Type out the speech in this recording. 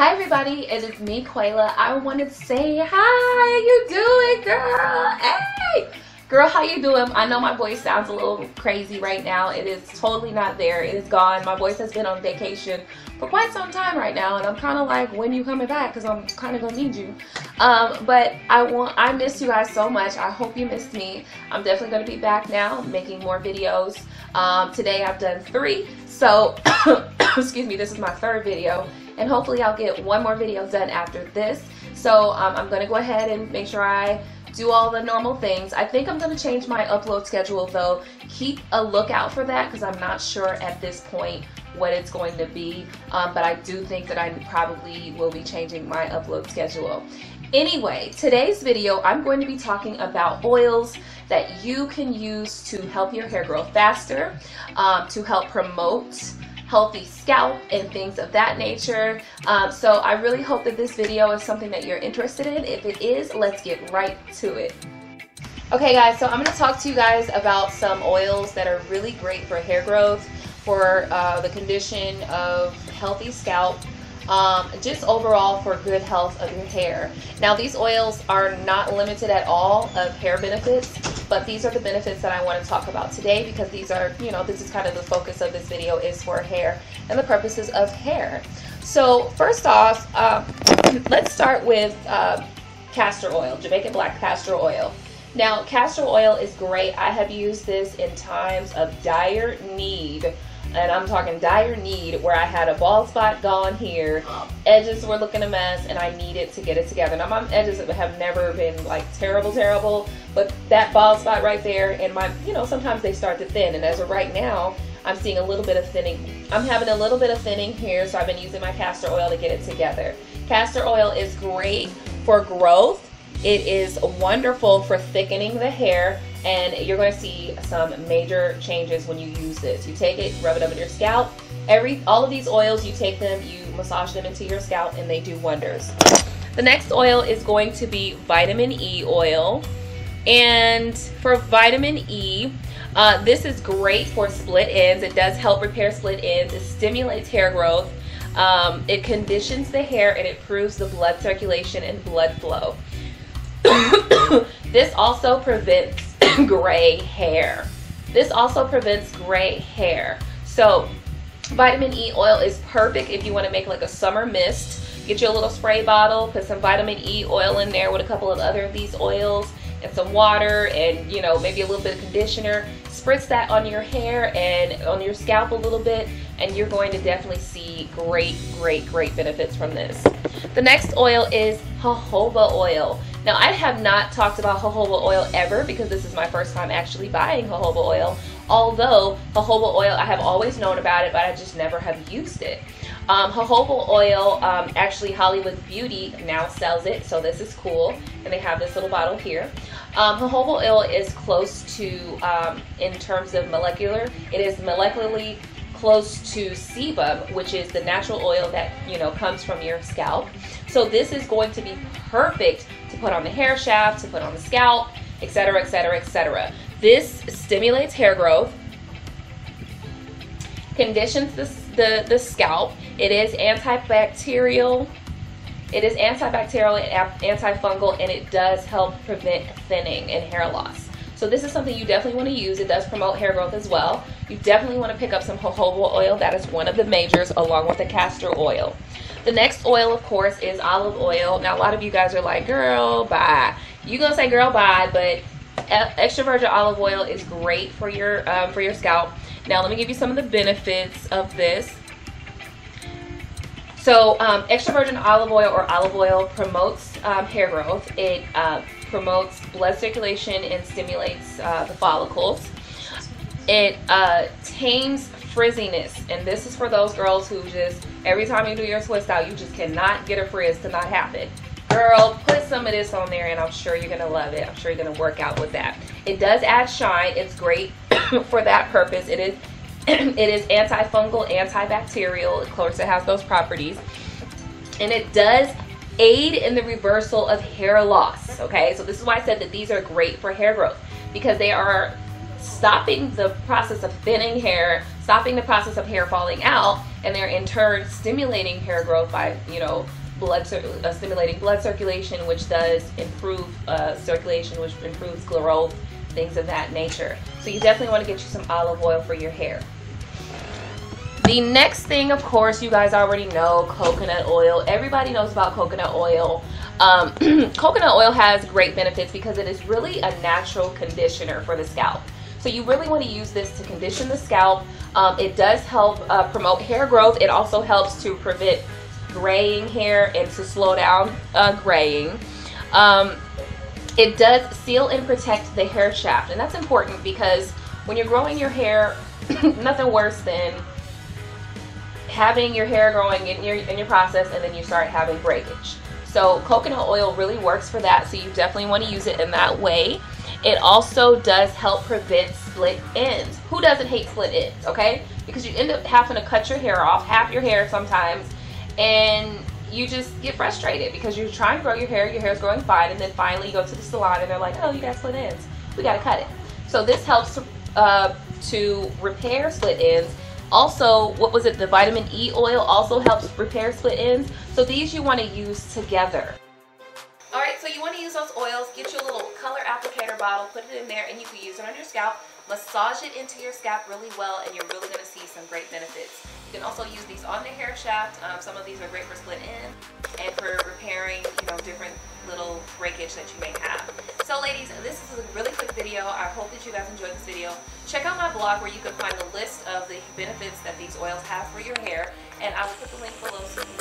Hi everybody, it is me, Quayla. I wanted to say hi. You doing, girl? Hey! Girl, how you doing? I know my voice sounds a little crazy right now. It is totally not there. It is gone. My voice has been on vacation for quite some time right now, and I'm kind of like, when you coming back? Because I'm kind of going to need you. But I miss you guys so much. I hope you missed me. I'm definitely going to be back now making more videos. Today I've done 3. So, excuse me, this is my 3rd video. And hopefully I'll get one more video done after this. So I'm going to go ahead and make sure I do all the normal things. I think I'm going to change my upload schedule though. Keep a lookout for that because I'm not sure at this point what it's going to be. But I do think that I probably will be changing my upload schedule. Anyway, today's video I'm going to be talking about oils that you can use to help your hair grow faster, to help promote healthy scalp and things of that nature. So I really hope that this video is something that you're interested in. If it is, let's get right to it. Okay guys, so I'm gonna talk to you guys about some oils that are really great for hair growth, for the condition of healthy scalp, just overall for good health of your hair. Now these oils are not limited at all of hair benefits, but these are the benefits that I want to talk about today because these are, you know, this is kind of the focus of this video is for hair and the purposes of hair. So first off, let's start with castor oil, Jamaican black castor oil. Now castor oil is great. I have used this in times of dire need. And I'm talking dire need, where I had a bald spot gone here, edges were looking a mess, and I needed to get it together. Now my edges have never been like terrible, but that bald spot right there, and my, you know, sometimes they start to thin. And as of right now, I'm seeing a little bit of thinning. I'm having a little bit of thinning here, so I've been using my castor oil to get it together. Castor oil is great for growth. It is wonderful for thickening the hair, and you're going to see some major changes when you use this. You take it, rub it up in your scalp. All of these oils, you take them, you massage them into your scalp, and they do wonders. The next oil is going to be vitamin E oil. And for vitamin E, this is great for split ends. It does help repair split ends. It stimulates hair growth. It conditions the hair, and it improves the blood circulation and blood flow. This also prevents gray hair. So vitamin E oil is perfect if you want to make like a summer mist. Get you a little spray bottle, put some vitamin E oil in there with a couple of other of these oils and some water, and you know, maybe a little bit of conditioner. Spritz that on your hair and on your scalp a little bit, and you're going to definitely see great benefits from this. The next oil is jojoba oil. Now I have not talked about jojoba oil ever because this is my first time actually buying jojoba oil, although jojoba oil, I have always known about it, but I just never have used it. Jojoba oil, actually Hollywood Beauty now sells it, so this is cool, and they have this little bottle here. Jojoba oil is close to, in terms of molecular, it is molecularly close to sebum, which is the natural oil that, you know, comes from your scalp. So this is going to be perfect to put on the hair shaft, to put on the scalp, etc., etc., etc. This stimulates hair growth, conditions the scalp. It is antibacterial. It is antibacterial and antifungal, and it does help prevent thinning and hair loss. So this is something you definitely want to use. It does promote hair growth as well. You definitely want to pick up some jojoba oil. That is one of the majors, along with the castor oil. The next oil, of course, is olive oil. Now, a lot of you guys are like, girl, bye. You're going to say girl, bye, but extra virgin olive oil is great for your scalp. Now, let me give you some of the benefits of this. So, extra virgin olive oil or olive oil promotes hair growth. It promotes blood circulation and stimulates the follicles. It tames frizziness, and this is for those girls who just, every time you do your twist out, you just cannot get a frizz to not happen. Girl, put some of this on there and I'm sure you're going to love it. I'm sure you're going to work out with that. It does add shine. It's great for that purpose. It is antifungal, antibacterial. Of course, it has those properties. And it does aid in the reversal of hair loss. Okay, so this is why I said that these are great for hair growth, because they are stopping the process of thinning hair, stopping the process of hair falling out, and they're in turn stimulating hair growth by, you know, stimulating blood circulation, which does improve circulation, which improves growth, things of that nature. So you definitely want to get you some olive oil for your hair. The next thing, of course, you guys already know, coconut oil. Everybody knows about coconut oil. Coconut oil has great benefits because it is really a natural conditioner for the scalp. So you really want to use this to condition the scalp. It does help promote hair growth. It also helps to prevent graying hair and to slow down graying. It does seal and protect the hair shaft, and that's important because when you're growing your hair, nothing worse than having your hair growing in your process and then you start having breakage. So coconut oil really works for that, so you definitely want to use it in that way. It also does help prevent split ends. Who doesn't hate split ends, okay? Because you end up having to cut your hair off, half your hair sometimes, and you just get frustrated because you're trying to grow your hair's growing fine, and then finally you go to the salon and they're like, oh, you got split ends, we gotta cut it. So this helps to repair split ends. Also, what was it, the vitamin E oil also helps repair split ends. So these you want to use together. All right, so you want to use those oils. Get your little color applicator bottle, put it in there, and you can use it on your scalp. Massage it into your scalp really well, and you're really going to see some great benefits. You can also use these on the hair shaft. Some of these are great for split ends and for repairing, you know, different little breakage that you may have. So ladies, this is a really quick video. I hope that you guys enjoyed this video. Check out my blog where you can find the list of the benefits that these oils have for your hair, and I will put the link below so you